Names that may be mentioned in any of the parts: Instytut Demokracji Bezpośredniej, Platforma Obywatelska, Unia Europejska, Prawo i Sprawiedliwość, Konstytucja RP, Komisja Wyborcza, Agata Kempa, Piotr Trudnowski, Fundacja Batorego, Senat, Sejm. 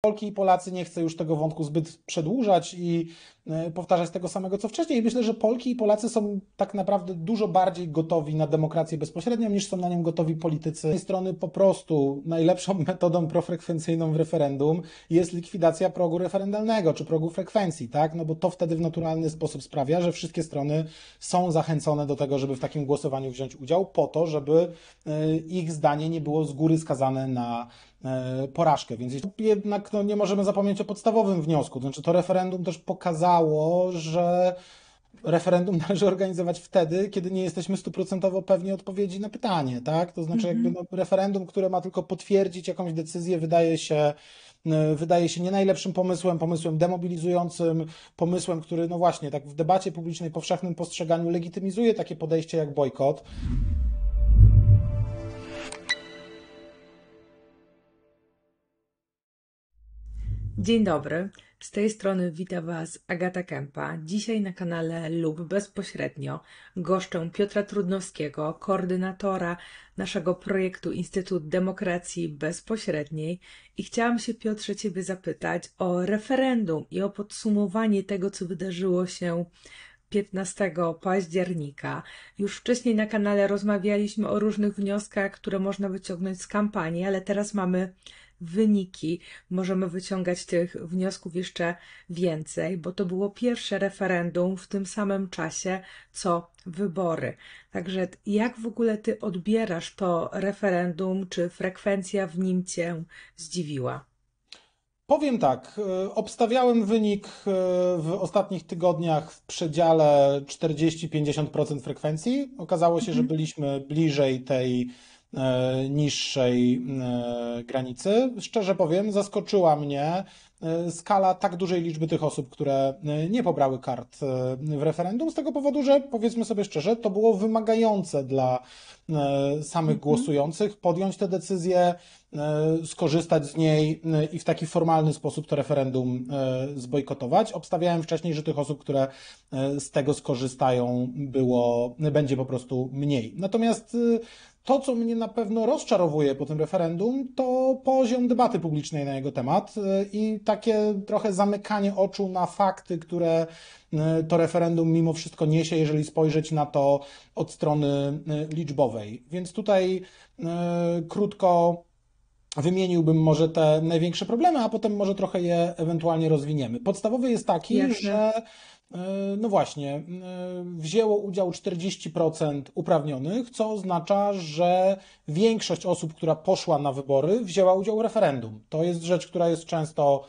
Polki i Polacy, nie chcę już tego wątku zbyt przedłużać i powtarzać tego samego co wcześniej. Myślę, że Polki i Polacy są tak naprawdę dużo bardziej gotowi na demokrację bezpośrednią niż są na nią gotowi politycy. Z jednej strony po prostu najlepszą metodą profrekwencyjną w referendum jest likwidacja progu referendalnego czy progu frekwencji, tak? No bo to wtedy w naturalny sposób sprawia, że wszystkie strony są zachęcone do tego, żeby w takim głosowaniu wziąć udział po to, żeby ich zdanie nie było z góry skazane na porażkę, więc jednak nie możemy zapomnieć o podstawowym wniosku. Znaczy, to referendum też pokazało, że referendum należy organizować wtedy, kiedy nie jesteśmy 100% pewni odpowiedzi na pytanie, tak? To znaczy, referendum, które ma tylko potwierdzić jakąś decyzję, wydaje się nie najlepszym pomysłem, pomysłem demobilizującym, pomysłem, który, no właśnie, tak w debacie publicznej, powszechnym postrzeganiu legitymizuje takie podejście jak bojkot. Dzień dobry, z tej strony wita Was Agata Kempa. Dzisiaj na kanale lub bezpośrednio goszczę Piotra Trudnowskiego, koordynatora naszego projektu Instytut Demokracji Bezpośredniej i chciałam się, Piotrze, Ciebie zapytać o referendum i o podsumowanie tego, co wydarzyło się 15 października. Już wcześniej na kanale rozmawialiśmy o różnych wnioskach, które można wyciągnąć z kampanii, ale teraz mamy wyniki, możemy wyciągać tych wniosków jeszcze więcej, bo to było pierwsze referendum w tym samym czasie, co wybory. Także jak w ogóle Ty odbierasz to referendum, czy frekwencja w nim Cię zdziwiła? Powiem tak, obstawiałem wynik w ostatnich tygodniach w przedziale 40-50% frekwencji. Okazało się, że byliśmy bliżej tej niższej granicy. Szczerze powiem, zaskoczyła mnie skala tak dużej liczby tych osób, które nie pobrały kart w referendum, z tego powodu, że powiedzmy sobie szczerze, to było wymagające dla samych głosujących podjąć tę decyzję, skorzystać z niej i w taki formalny sposób to referendum zbojkotować. Obstawiałem wcześniej, że tych osób, które z tego skorzystają, będzie po prostu mniej. Natomiast to, co mnie na pewno rozczarowuje po tym referendum, to poziom debaty publicznej na jego temat i takie trochę zamykanie oczu na fakty, które to referendum mimo wszystko niesie, jeżeli spojrzeć na to od strony liczbowej. Więc tutaj krótko wymieniłbym może te największe problemy, a potem może trochę je ewentualnie rozwiniemy. Podstawowy jest taki, że no właśnie, wzięło udział 40% uprawnionych, co oznacza, że większość osób, która poszła na wybory, wzięła udział w referendum. To jest rzecz, która jest często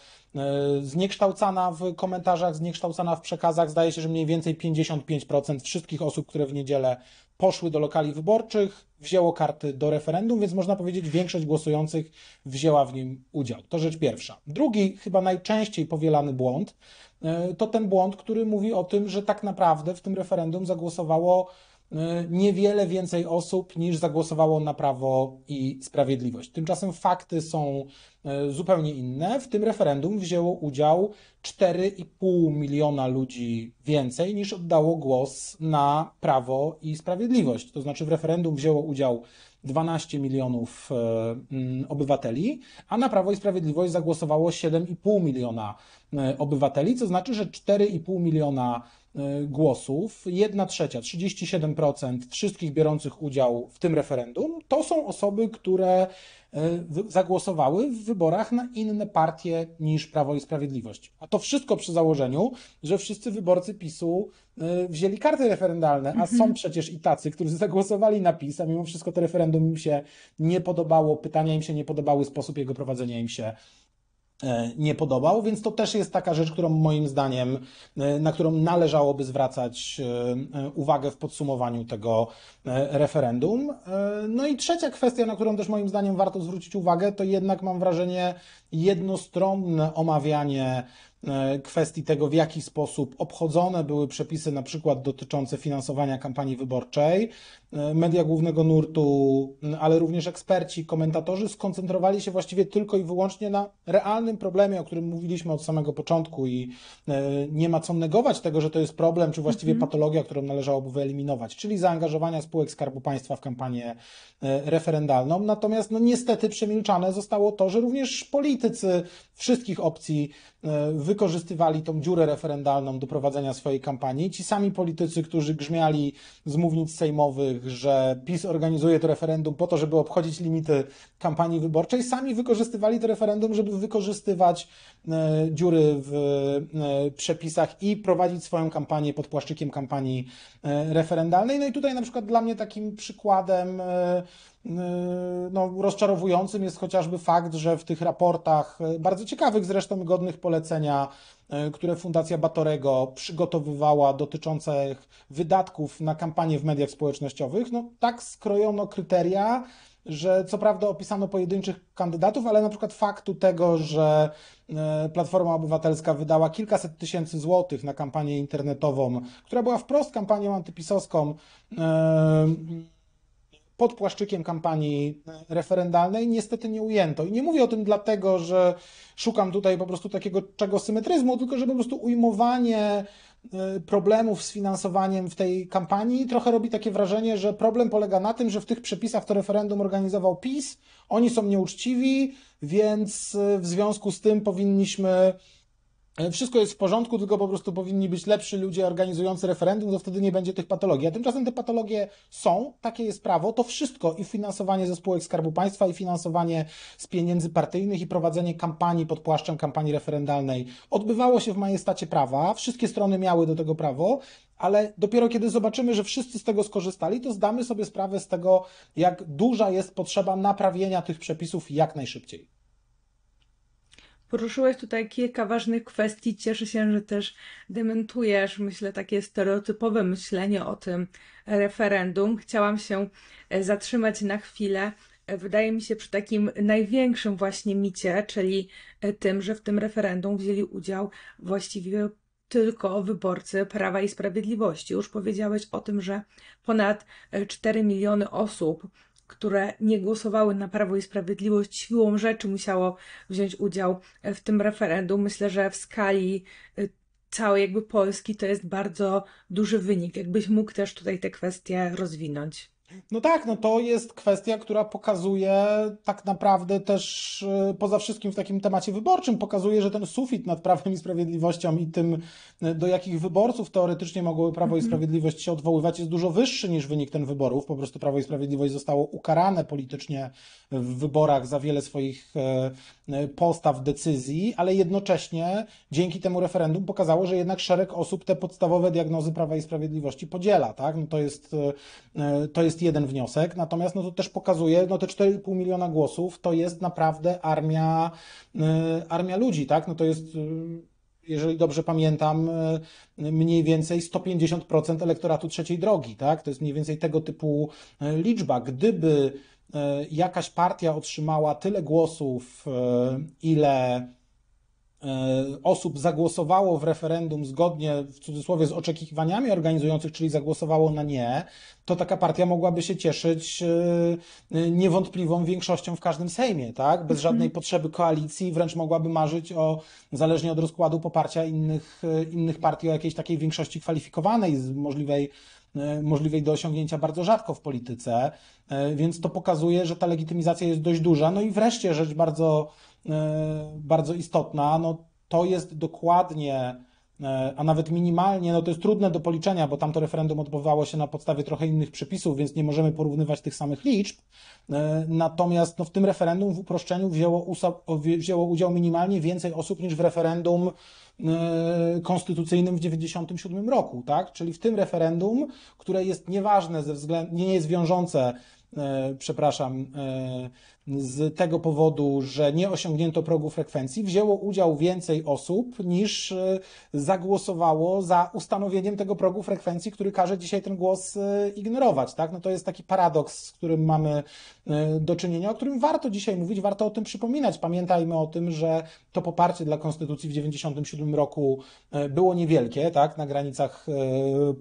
zniekształcana w komentarzach, zniekształcana w przekazach. Zdaje się, że mniej więcej 55% wszystkich osób, które w niedzielę poszły do lokali wyborczych, wzięło karty do referendum, więc można powiedzieć, większość głosujących wzięła w nim udział. To rzecz pierwsza. Drugi, chyba najczęściej powielany błąd, to ten błąd, który mówi o tym, że tak naprawdę w tym referendum zagłosowało niewiele więcej osób niż zagłosowało na Prawo i Sprawiedliwość. Tymczasem fakty są zupełnie inne. W tym referendum wzięło udział 4,5 miliona ludzi więcej niż oddało głos na Prawo i Sprawiedliwość. To znaczy w referendum wzięło udział 12 milionów obywateli, a na Prawo i Sprawiedliwość zagłosowało 7,5 miliona obywateli, co znaczy, że 4,5 miliona głosów, 1/3, 37% wszystkich biorących udział w tym referendum, to są osoby, które zagłosowały w wyborach na inne partie niż Prawo i Sprawiedliwość. A to wszystko przy założeniu, że wszyscy wyborcy PiSu wzięli karty referendalne, a są przecież i tacy, którzy zagłosowali na PiS, a mimo wszystko to referendum im się nie podobało, pytania im się nie podobały, sposób jego prowadzenia im się nie podobał, więc to też jest taka rzecz, którą moim zdaniem, na którą należałoby zwracać uwagę w podsumowaniu tego referendum. No i trzecia kwestia, na którą też moim zdaniem warto zwrócić uwagę, to jednak mam wrażenie jednostronne omawianie kwestii tego, w jaki sposób obchodzone były przepisy na przykład dotyczące finansowania kampanii wyborczej. Media głównego nurtu, ale również eksperci, komentatorzy skoncentrowali się właściwie tylko i wyłącznie na realnym problemie, o którym mówiliśmy od samego początku i nie ma co negować tego, że to jest problem, czy właściwie patologia, którą należałoby wyeliminować, czyli zaangażowania spółek Skarbu Państwa w kampanię referendalną. Natomiast no, niestety przemilczane zostało to, że również politycy wszystkich opcji wykorzystywali tą dziurę referendalną do prowadzenia swojej kampanii. Ci sami politycy, którzy grzmiali z mównic sejmowych, że PiS organizuje to referendum po to, żeby obchodzić limity kampanii wyborczej, sami wykorzystywali to referendum, żeby wykorzystywać dziury w przepisach i prowadzić swoją kampanię pod płaszczykiem kampanii referendalnej. No i tutaj na przykład dla mnie takim przykładem no, rozczarowującym jest chociażby fakt, że w tych raportach, bardzo ciekawych zresztą, godnych polecenia, które Fundacja Batorego przygotowywała dotyczących wydatków na kampanię w mediach społecznościowych, no tak skrojono kryteria, że co prawda opisano pojedynczych kandydatów, ale na przykład faktu tego, że Platforma Obywatelska wydała kilkaset tysięcy złotych na kampanię internetową, która była wprost kampanią antypisowską, pod płaszczykiem kampanii referendalnej, niestety nie ujęto. I nie mówię o tym dlatego, że szukam tutaj po prostu takiego symetryzmu, tylko że po prostu ujmowanie problemów z finansowaniem w tej kampanii trochę robi takie wrażenie, że problem polega na tym, że w tych przepisach to referendum organizował PiS, oni są nieuczciwi, więc w związku z tym powinniśmy... Wszystko jest w porządku, tylko po prostu powinni być lepsi ludzie organizujący referendum, to wtedy nie będzie tych patologii. A tymczasem te patologie są, takie jest prawo, to wszystko i finansowanie ze spółek Skarbu Państwa i finansowanie z pieniędzy partyjnych i prowadzenie kampanii pod płaszczem kampanii referendalnej odbywało się w majestacie prawa, wszystkie strony miały do tego prawo, ale dopiero kiedy zobaczymy, że wszyscy z tego skorzystali, to zdamy sobie sprawę z tego, jak duża jest potrzeba naprawienia tych przepisów jak najszybciej. Poruszyłeś tutaj kilka ważnych kwestii. Cieszę się, że też dementujesz, myślę, takie stereotypowe myślenie o tym referendum. Chciałam się zatrzymać na chwilę. Wydaje mi się, przy takim największym właśnie micie, czyli tym, że w tym referendum wzięli udział właściwie tylko wyborcy Prawa i Sprawiedliwości. Już powiedziałeś o tym, że ponad 4 miliony osób, które nie głosowały na Prawo i Sprawiedliwość, siłą rzeczy musiało wziąć udział w tym referendum. Myślę, że w skali całej Polski to jest bardzo duży wynik. Jakbyś mógł też tutaj tę kwestię rozwinąć. No tak, no to jest kwestia, która pokazuje tak naprawdę też poza wszystkim w takim temacie wyborczym, pokazuje, że ten sufit nad Prawem i Sprawiedliwością i tym, do jakich wyborców teoretycznie mogłoby Prawo i Sprawiedliwość się odwoływać, jest dużo wyższy niż wynik tych wyborów. Po prostu Prawo i Sprawiedliwość zostało ukarane politycznie w wyborach za wiele swoich postaw, decyzji, ale jednocześnie dzięki temu referendum pokazało, że jednak szereg osób te podstawowe diagnozy Prawa i Sprawiedliwości podziela, tak? No to jest jeden wniosek, natomiast no to też pokazuje, no te 4,5 miliona głosów to jest naprawdę armia ludzi, tak? No to jest, jeżeli dobrze pamiętam, mniej więcej 150% elektoratu trzeciej drogi, tak? To jest mniej więcej tego typu liczba. Gdyby jakaś partia otrzymała tyle głosów, ile osób zagłosowało w referendum zgodnie, w cudzysłowie, z oczekiwaniami organizujących, czyli zagłosowało na nie, to taka partia mogłaby się cieszyć niewątpliwą większością w każdym sejmie, tak? Bez żadnej potrzeby koalicji, wręcz mogłaby marzyć o, zależnie od rozkładu poparcia innych partii, o jakiejś takiej większości kwalifikowanej, możliwej do osiągnięcia bardzo rzadko w polityce, więc to pokazuje, że ta legitymizacja jest dość duża. No i wreszcie rzecz bardzo, bardzo istotna, no to jest dokładnie, a nawet minimalnie, no to jest trudne do policzenia, bo tamto referendum odbywało się na podstawie trochę innych przepisów, więc nie możemy porównywać tych samych liczb. Natomiast no, w tym referendum w uproszczeniu wzięło udział minimalnie więcej osób niż w referendum konstytucyjnym w 1997 roku, tak? Czyli w tym referendum, które jest nieważne, nie jest wiążące, z tego powodu, że nie osiągnięto progu frekwencji, wzięło udział więcej osób niż zagłosowało za ustanowieniem tego progu frekwencji, który każe dzisiaj ten głos ignorować, tak? No to jest taki paradoks, z którym mamy do czynienia, o którym warto dzisiaj mówić, warto o tym przypominać. Pamiętajmy o tym, że to poparcie dla Konstytucji w 1997 roku było niewielkie, tak? Na granicach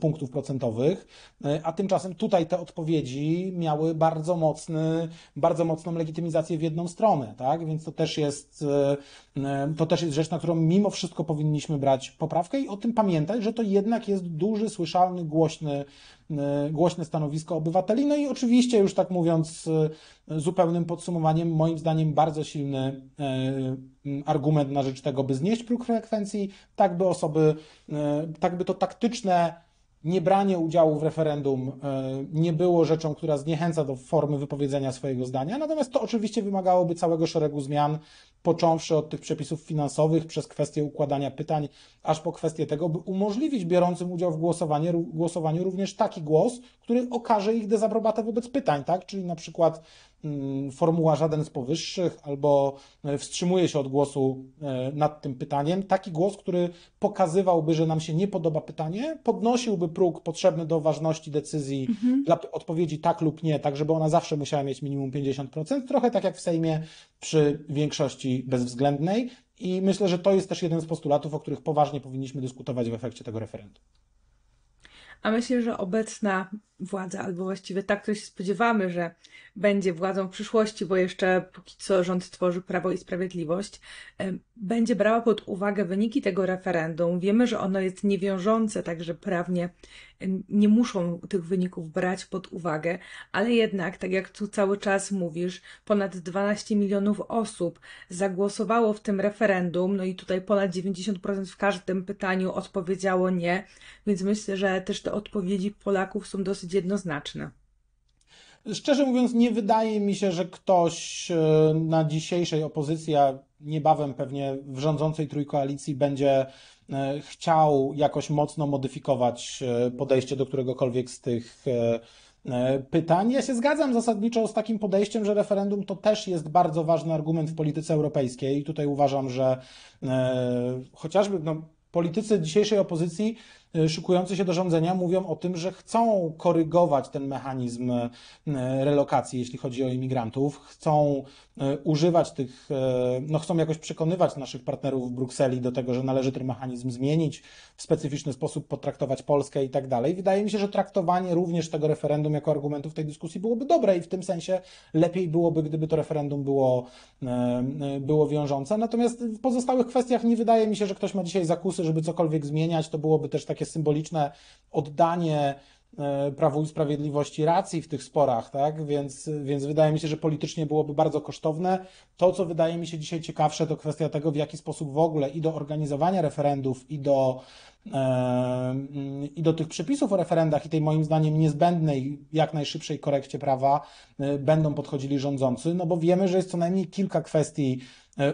punktów procentowych, a tymczasem tutaj te odpowiedzi miały bardzo mocną legitymizację w jedną stronę, tak? Więc to też jest rzecz, na którą mimo wszystko powinniśmy brać poprawkę i o tym pamiętać, że to jednak jest duży, słyszalny, głośne stanowisko obywateli. No i oczywiście, już tak mówiąc zupełnym podsumowaniem, moim zdaniem bardzo silny argument na rzecz tego, by znieść próg frekwencji, tak by to taktyczne niebranie udziału w referendum nie było rzeczą, która zniechęca do formy wypowiedzenia swojego zdania, natomiast to oczywiście wymagałoby całego szeregu zmian, począwszy od tych przepisów finansowych, przez kwestię układania pytań, aż po kwestię tego, by umożliwić biorącym udział w głosowaniu również taki głos, który okaże ich dezaprobatę wobec pytań, tak? Czyli na przykład formuła żaden z powyższych albo wstrzymuje się od głosu nad tym pytaniem. Taki głos, który pokazywałby, że nam się nie podoba pytanie, podnosiłby próg potrzebny do ważności decyzji dla odpowiedzi tak lub nie, tak żeby ona zawsze musiała mieć minimum 50%, trochę tak jak w Sejmie przy większości bezwzględnej, i myślę, że to jest też jeden z postulatów, o których poważnie powinniśmy dyskutować w efekcie tego referendum. A myślę, że obecna władza, albo właściwie tak, której się spodziewamy, że będzie władzą w przyszłości, bo jeszcze póki co rząd tworzy Prawo i Sprawiedliwość, będzie brała pod uwagę wyniki tego referendum. Wiemy, że ono jest niewiążące, także prawnie nie muszą tych wyników brać pod uwagę, ale jednak, tak jak tu cały czas mówisz, ponad 12 milionów osób zagłosowało w tym referendum, no i tutaj ponad 90% w każdym pytaniu odpowiedziało nie, więc myślę, że też te odpowiedzi Polaków są dosyć jednoznaczne. Szczerze mówiąc, nie wydaje mi się, że ktoś na dzisiejszej opozycji, a niebawem pewnie w rządzącej trójkoalicji, będzie chciał jakoś mocno modyfikować podejście do któregokolwiek z tych pytań. Ja się zgadzam zasadniczo z takim podejściem, że referendum to też jest bardzo ważny argument w polityce europejskiej. I tutaj uważam, że chociażby politycy dzisiejszej opozycji szykujący się do rządzenia mówią o tym, że chcą korygować ten mechanizm relokacji, jeśli chodzi o imigrantów, chcą używać tych, chcą jakoś przekonywać naszych partnerów w Brukseli do tego, że należy ten mechanizm zmienić, w specyficzny sposób potraktować Polskę i tak dalej. Wydaje mi się, że traktowanie również tego referendum jako argumentu w tej dyskusji byłoby dobre i w tym sensie lepiej byłoby, gdyby to referendum było wiążące. Natomiast w pozostałych kwestiach nie wydaje mi się, że ktoś ma dzisiaj zakusy, żeby cokolwiek zmieniać. To byłoby też takie symboliczne oddanie Prawu i Sprawiedliwości racji w tych sporach, tak? Więc wydaje mi się, że politycznie byłoby bardzo kosztowne. To, co wydaje mi się dzisiaj ciekawsze, to kwestia tego, w jaki sposób w ogóle i do organizowania referendów, i do tych przepisów o referendach i tej, moim zdaniem, niezbędnej, jak najszybszej korekcie prawa będą podchodzili rządzący, no bo wiemy, że jest co najmniej kilka kwestii,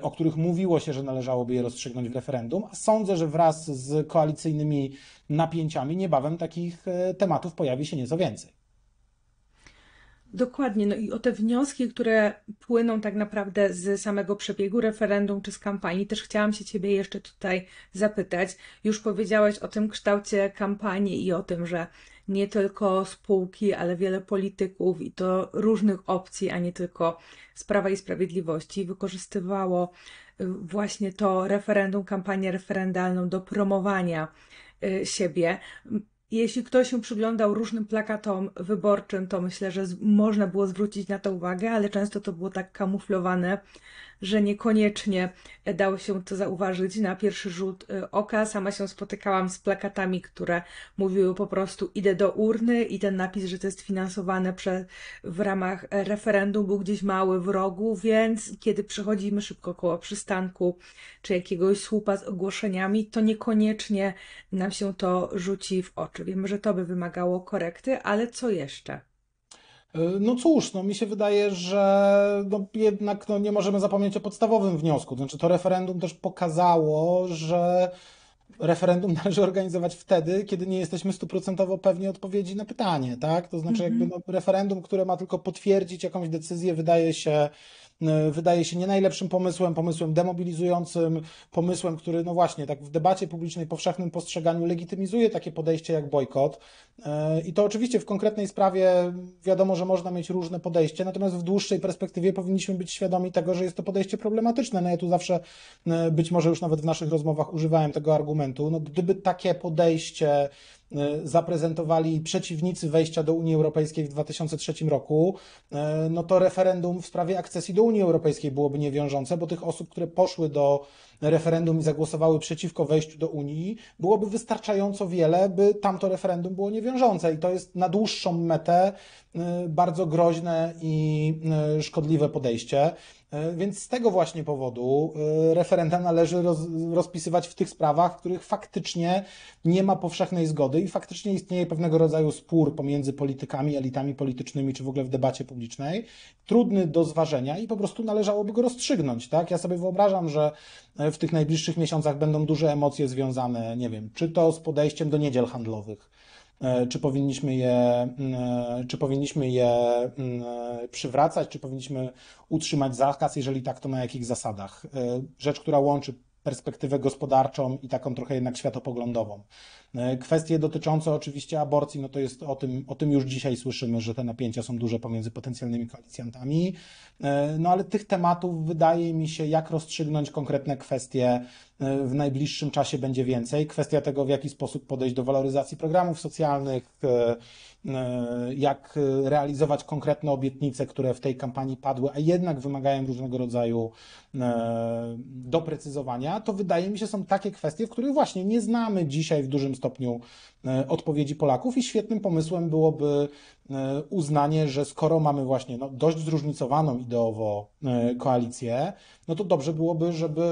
o których mówiło się, że należałoby je rozstrzygnąć w referendum, a sądzę, że wraz z koalicyjnymi napięciami niebawem takich tematów pojawi się nieco więcej. Dokładnie, no i o te wnioski, które płyną tak naprawdę z samego przebiegu referendum czy z kampanii, też chciałam się Ciebie jeszcze tutaj zapytać. Już powiedziałaś o tym kształcie kampanii i o tym, że nie tylko spółki, ale wiele polityków i to różnych opcji, a nie tylko z Prawa i Sprawiedliwości, wykorzystywało właśnie to referendum, kampanię referendalną do promowania siebie. Jeśli ktoś się przyglądał różnym plakatom wyborczym, to myślę, że można było zwrócić na to uwagę, ale często to było tak kamuflowane, że niekoniecznie dało się to zauważyć na pierwszy rzut oka. Sama się spotykałam z plakatami, które mówiły po prostu idę do urny, i ten napis, że to jest finansowane w ramach referendum, był gdzieś mały w rogu, więc kiedy przechodzimy szybko koło przystanku czy jakiegoś słupa z ogłoszeniami, to niekoniecznie nam się to rzuci w oczy. Wiemy, że to by wymagało korekty, ale co jeszcze? No cóż, mi się wydaje, że jednak nie możemy zapomnieć o podstawowym wniosku. Znaczy, to referendum też pokazało, że referendum należy organizować wtedy, kiedy nie jesteśmy 100% pewni odpowiedzi na pytanie, tak? To znaczy, referendum, które ma tylko potwierdzić jakąś decyzję, wydaje się wydaje się nie najlepszym pomysłem, pomysłem demobilizującym, pomysłem, który no właśnie tak w debacie publicznej, powszechnym postrzeganiu legitymizuje takie podejście jak bojkot. I to oczywiście w konkretnej sprawie wiadomo, że można mieć różne podejście, natomiast w dłuższej perspektywie powinniśmy być świadomi tego, że jest to podejście problematyczne. No ja tu zawsze, być może już nawet w naszych rozmowach używałem tego argumentu, no gdyby takie podejście zaprezentowali przeciwnicy wejścia do Unii Europejskiej w 2003 roku, no to referendum w sprawie akcesji do Unii Europejskiej byłoby niewiążące, bo tych osób, które poszły do referendum i zagłosowały przeciwko wejściu do Unii, byłoby wystarczająco wiele, by tamto referendum było niewiążące i to jest na dłuższą metę bardzo groźne i szkodliwe podejście. Więc z tego właśnie powodu referenda należy rozpisywać w tych sprawach, w których faktycznie nie ma powszechnej zgody i faktycznie istnieje pewnego rodzaju spór pomiędzy politykami, elitami politycznymi, czy w ogóle w debacie publicznej, trudny do zważenia i po prostu należałoby go rozstrzygnąć, tak? Ja sobie wyobrażam, że w tych najbliższych miesiącach będą duże emocje związane, nie wiem, czy to z podejściem do niedziel handlowych, czy powinniśmy je przywracać, czy powinniśmy utrzymać zakaz, jeżeli tak, to na jakich zasadach. Rzecz, która łączy perspektywę gospodarczą i taką trochę jednak światopoglądową. Kwestie dotyczące oczywiście aborcji, no to jest o tym już dzisiaj słyszymy, że te napięcia są duże pomiędzy potencjalnymi koalicjantami, no ale tych tematów wydaje mi się, jak rozstrzygnąć konkretne kwestie w najbliższym czasie będzie więcej. Kwestia tego, w jaki sposób podejść do waloryzacji programów socjalnych, jak realizować konkretne obietnice, które w tej kampanii padły, a jednak wymagają różnego rodzaju doprecyzowania, to wydaje mi się, są takie kwestie, w których właśnie nie znamy dzisiaj w dużym stopniu odpowiedzi Polaków i świetnym pomysłem byłoby uznanie, że skoro mamy właśnie no, dość zróżnicowaną ideowo koalicję, no to dobrze byłoby, żeby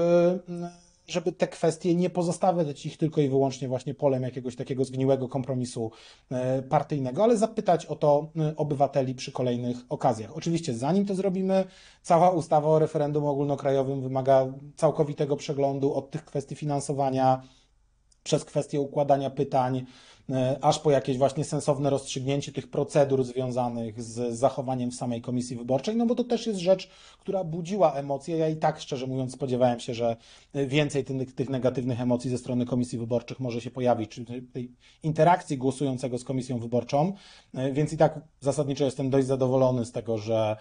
te kwestie nie pozostawiać ich tylko i wyłącznie właśnie polem jakiegoś takiego zgniłego kompromisu partyjnego, ale zapytać o to obywateli przy kolejnych okazjach. Oczywiście zanim to zrobimy, cała ustawa o referendum ogólnokrajowym wymaga całkowitego przeglądu od tych kwestii finansowania, przez kwestię układania pytań, aż po jakieś właśnie sensowne rozstrzygnięcie tych procedur związanych z zachowaniem w samej Komisji Wyborczej, no bo to też jest rzecz, która budziła emocje. Ja i tak, szczerze mówiąc, spodziewałem się, że więcej tych negatywnych emocji ze strony Komisji Wyborczych może się pojawić, czyli tej interakcji głosującego z Komisją Wyborczą, więc i tak zasadniczo jestem dość zadowolony z tego, że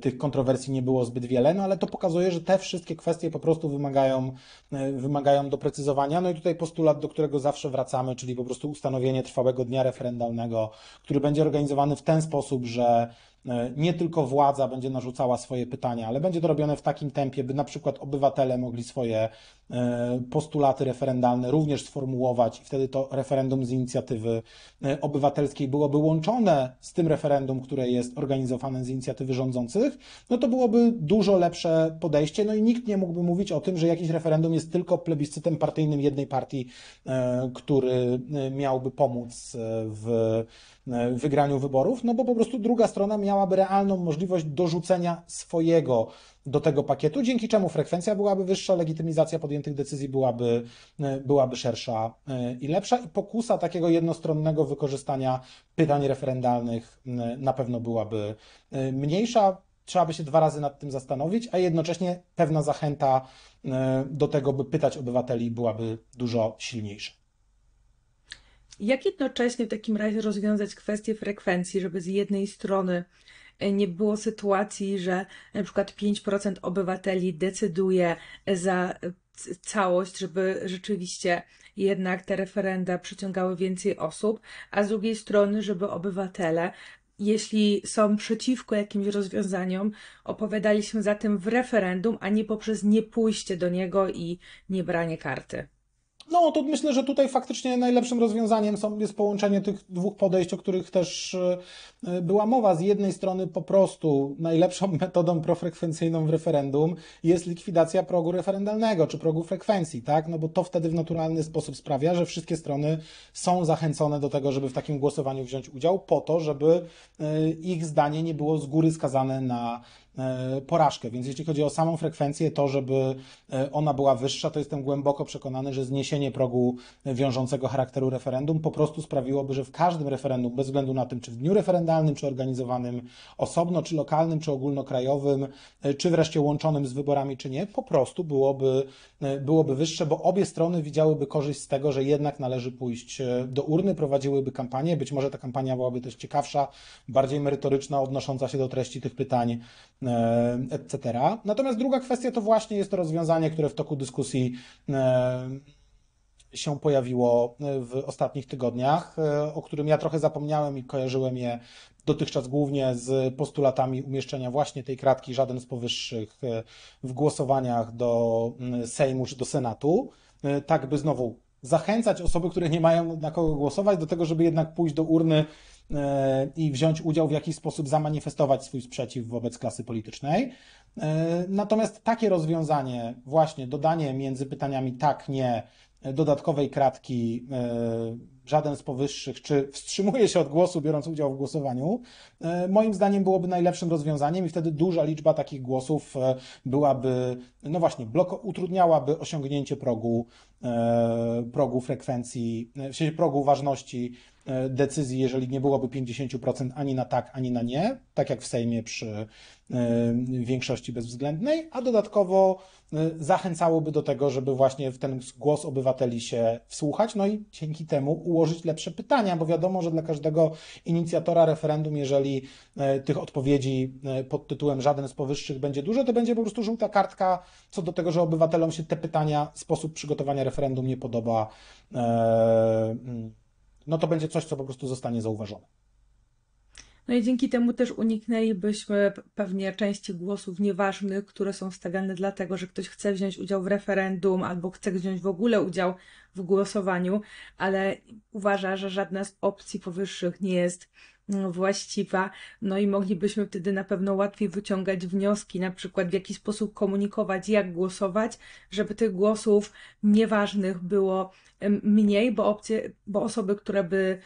tych kontrowersji nie było zbyt wiele, no ale to pokazuje, że te wszystkie kwestie po prostu wymagają doprecyzowania, no i tutaj postulat, do którego zawsze wracamy, czyli po prostu ustanowienie trwałego dnia referendalnego, który będzie organizowany w ten sposób, że nie tylko władza będzie narzucała swoje pytania, ale będzie to robione w takim tempie, by na przykład obywatele mogli swoje postulaty referendalne również sformułować i wtedy to referendum z inicjatywy obywatelskiej byłoby łączone z tym referendum, które jest organizowane z inicjatywy rządzących, no to byłoby dużo lepsze podejście, no i nikt nie mógłby mówić o tym, że jakieś referendum jest tylko plebiscytem partyjnym jednej partii, który miałby pomóc w wygraniu wyborów, no bo po prostu druga strona miałaby realną możliwość dorzucenia swojego do tego pakietu, dzięki czemu frekwencja byłaby wyższa, legitymizacja podjętych decyzji byłaby szersza i lepsza i pokusa takiego jednostronnego wykorzystania pytań referendalnych na pewno byłaby mniejsza. Trzeba by się dwa razy nad tym zastanowić, a jednocześnie pewna zachęta do tego, by pytać obywateli byłaby dużo silniejsza. Jak jednocześnie w takim razie rozwiązać kwestię frekwencji, żeby z jednej strony nie było sytuacji, że na przykład 5% obywateli decyduje za całość, żeby rzeczywiście jednak te referenda przyciągały więcej osób, a z drugiej strony, żeby obywatele, jeśli są przeciwko jakimś rozwiązaniom, opowiadali się za tym w referendum, a nie poprzez niepójście do niego i niebranie karty? No to myślę, że tutaj faktycznie najlepszym rozwiązaniem jest połączenie tych dwóch podejść, o których też była mowa. Z jednej strony po prostu najlepszą metodą profrekwencyjną w referendum jest likwidacja progu referendalnego czy progu frekwencji, tak? No bo to wtedy w naturalny sposób sprawia, że wszystkie strony są zachęcone do tego, żeby w takim głosowaniu wziąć udział po to, żeby ich zdanie nie było z góry skazane na porażkę. Więc jeśli chodzi o samą frekwencję, to żeby ona była wyższa, to jestem głęboko przekonany, że zniesienie progu wiążącego charakteru referendum po prostu sprawiłoby, że w każdym referendum, bez względu na tym, czy w dniu referendalnym, czy organizowanym osobno, czy lokalnym, czy ogólnokrajowym, czy wreszcie łączonym z wyborami, czy nie, po prostu byłoby wyższe, bo obie strony widziałyby korzyść z tego, że jednak należy pójść do urny, prowadziłyby kampanię. Być może ta kampania byłaby też ciekawsza, bardziej merytoryczna, odnosząca się do treści tych pytań, etc. Natomiast druga kwestia to właśnie jest to rozwiązanie, które w toku dyskusji się pojawiło w ostatnich tygodniach, o którym ja trochę zapomniałem i kojarzyłem je dotychczas głównie z postulatami umieszczenia właśnie tej kratki żaden z powyższych w głosowaniach do Sejmu czy do Senatu, tak by znowu zachęcać osoby, które nie mają na kogo głosować, do tego, żeby jednak pójść do urny i wziąć udział, w jakiś sposób zamanifestować swój sprzeciw wobec klasy politycznej. Natomiast takie rozwiązanie, właśnie dodanie między pytaniami tak, nie, dodatkowej kratki żaden z powyższych, czy wstrzymuje się od głosu, biorąc udział w głosowaniu, moim zdaniem byłoby najlepszym rozwiązaniem i wtedy duża liczba takich głosów byłaby, no właśnie, utrudniałaby osiągnięcie progu frekwencji, w sensie progu ważności decyzji, jeżeli nie byłoby 50% ani na tak, ani na nie, tak jak w Sejmie przy większości bezwzględnej, a dodatkowo zachęcałoby do tego, żeby właśnie w ten głos obywateli się wsłuchać, no i dzięki temu ułożyć lepsze pytania, bo wiadomo, że dla każdego inicjatora referendum, jeżeli tych odpowiedzi pod tytułem żaden z powyższych będzie dużo, to będzie po prostu żółta kartka co do tego, że obywatelom się te pytania, sposób przygotowania referendum nie podoba, no to będzie coś, co po prostu zostanie zauważone. No i dzięki temu też uniknęlibyśmy pewnie części głosów nieważnych, które są stawiane dlatego, że ktoś chce wziąć udział w referendum albo chce wziąć w ogóle udział w głosowaniu, ale uważa, że żadna z opcji powyższych nie jest właściwa, no i moglibyśmy wtedy na pewno łatwiej wyciągać wnioski, na przykład w jaki sposób komunikować, jak głosować, żeby tych głosów nieważnych było mniej, bo osoby, które by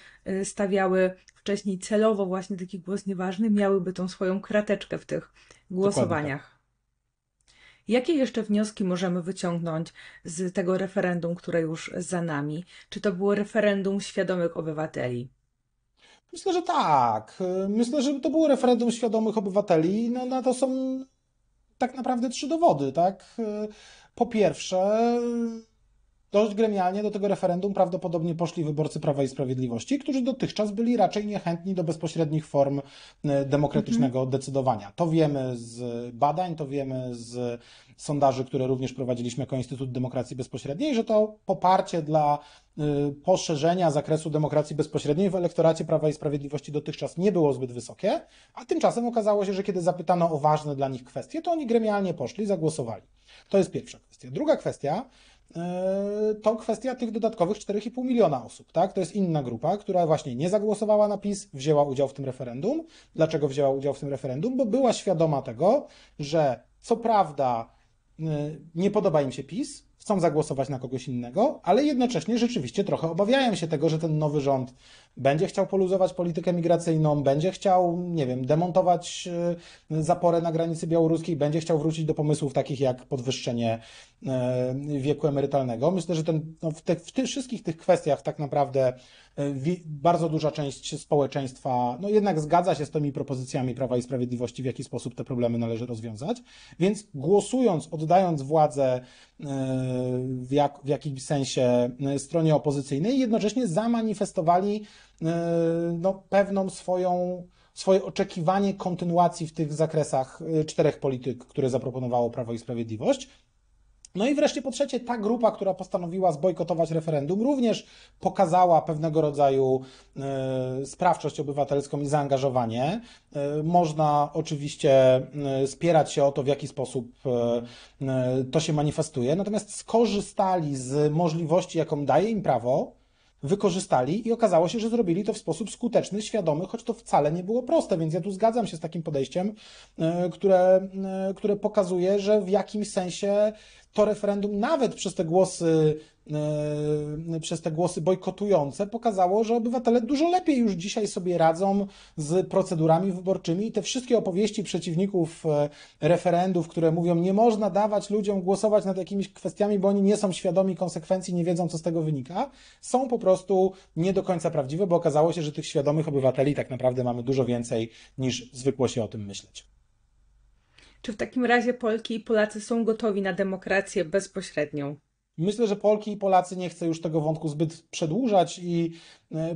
stawiały wcześniej celowo właśnie taki głos nieważny, miałyby tą swoją krateczkę w tych głosowaniach. Dokładnie. Jakie jeszcze wnioski możemy wyciągnąć z tego referendum, które już za nami? Czy to było referendum świadomych obywateli? Myślę, że tak. Myślę, że to było referendum świadomych obywateli. No, na to są tak naprawdę trzy dowody, tak? Po pierwsze, dość gremialnie do tego referendum prawdopodobnie poszli wyborcy Prawa i Sprawiedliwości, którzy dotychczas byli raczej niechętni do bezpośrednich form demokratycznego decydowania. To wiemy z badań, to wiemy z sondaży, które również prowadziliśmy jako Instytut Demokracji Bezpośredniej, że to poparcie dla poszerzenia zakresu demokracji bezpośredniej w elektoracie Prawa i Sprawiedliwości dotychczas nie było zbyt wysokie, a tymczasem okazało się, że kiedy zapytano o ważne dla nich kwestie, to oni gremialnie poszli, zagłosowali. To jest pierwsza kwestia. Druga kwestia to kwestia tych dodatkowych 4,5 miliona osób, tak? To jest inna grupa, która właśnie nie zagłosowała na PiS, wzięła udział w tym referendum. Dlaczego wzięła udział w tym referendum? Bo była świadoma tego, że co prawda nie podoba im się PiS, chcą zagłosować na kogoś innego, ale jednocześnie rzeczywiście trochę obawiają się tego, że ten nowy rząd będzie chciał poluzować politykę migracyjną, będzie chciał, nie wiem, demontować zaporę na granicy białoruskiej, będzie chciał wrócić do pomysłów takich jak podwyższenie wieku emerytalnego. Myślę, że w tych wszystkich tych kwestiach tak naprawdę bardzo duża część społeczeństwa no jednak zgadza się z tymi propozycjami Prawa i Sprawiedliwości, w jaki sposób te problemy należy rozwiązać, więc głosując, oddając władzę w jakimś sensie stronie opozycyjnej, jednocześnie zamanifestowali no, pewną swoje oczekiwanie kontynuacji w tych zakresach czterech polityk, które zaproponowało Prawo i Sprawiedliwość. No i wreszcie po trzecie, ta grupa, która postanowiła zbojkotować referendum, również pokazała pewnego rodzaju sprawczość obywatelską i zaangażowanie. Można oczywiście spierać się o to, w jaki sposób to się manifestuje, natomiast skorzystali z możliwości, jaką daje im prawo, wykorzystali i okazało się, że zrobili to w sposób skuteczny, świadomy, choć to wcale nie było proste, więc ja tu zgadzam się z takim podejściem, które pokazuje, że w jakimś sensie to referendum nawet przez te głosy bojkotujące pokazało, że obywatele dużo lepiej już dzisiaj sobie radzą z procedurami wyborczymi i te wszystkie opowieści przeciwników referendów, które mówią, nie można dawać ludziom głosować nad jakimiś kwestiami, bo oni nie są świadomi konsekwencji, nie wiedzą, co z tego wynika, są po prostu nie do końca prawdziwe, bo okazało się, że tych świadomych obywateli tak naprawdę mamy dużo więcej, niż zwykło się o tym myśleć. Czy w takim razie Polki i Polacy są gotowi na demokrację bezpośrednią? Myślę, że Polki i Polacy, nie chcę już tego wątku zbyt przedłużać i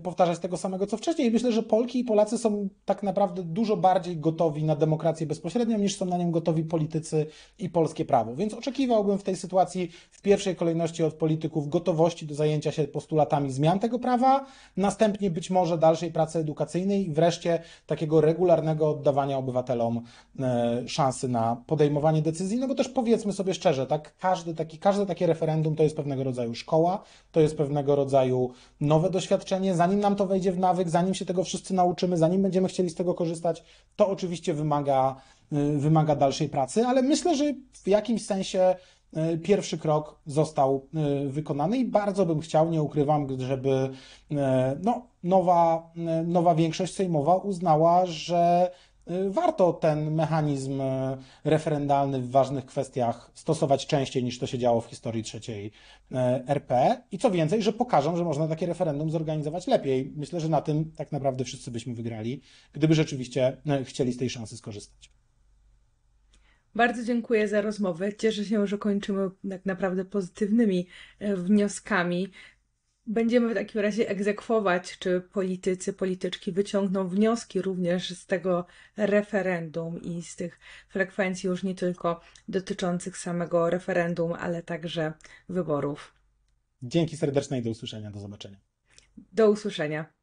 powtarzać tego samego, co wcześniej. Myślę, że Polki i Polacy są tak naprawdę dużo bardziej gotowi na demokrację bezpośrednią, niż są na nią gotowi politycy i polskie prawo. Więc oczekiwałbym w tej sytuacji w pierwszej kolejności od polityków gotowości do zajęcia się postulatami zmian tego prawa, następnie być może dalszej pracy edukacyjnej i wreszcie takiego regularnego oddawania obywatelom szansy na podejmowanie decyzji, no bo też powiedzmy sobie szczerze, tak, każde takie referendum to jest pewnego rodzaju szkoła, to jest pewnego rodzaju nowe doświadczenie. Zanim nam to wejdzie w nawyk, zanim się tego wszyscy nauczymy, zanim będziemy chcieli z tego korzystać, to oczywiście wymaga dalszej pracy, ale myślę, że w jakimś sensie pierwszy krok został wykonany i bardzo bym chciał, nie ukrywam, żeby nowa większość sejmowa uznała, że warto ten mechanizm referendalny w ważnych kwestiach stosować częściej niż to się działo w historii III RP i co więcej, że pokażą, że można takie referendum zorganizować lepiej. Myślę, że na tym tak naprawdę wszyscy byśmy wygrali, gdyby rzeczywiście chcieli z tej szansy skorzystać. Bardzo dziękuję za rozmowę. Cieszę się, że kończymy tak naprawdę pozytywnymi wnioskami. Będziemy w takim razie egzekwować, czy politycy, polityczki wyciągną wnioski również z tego referendum i z tych frekwencji już nie tylko dotyczących samego referendum, ale także wyborów. Dzięki serdeczne i do usłyszenia, do zobaczenia. Do usłyszenia.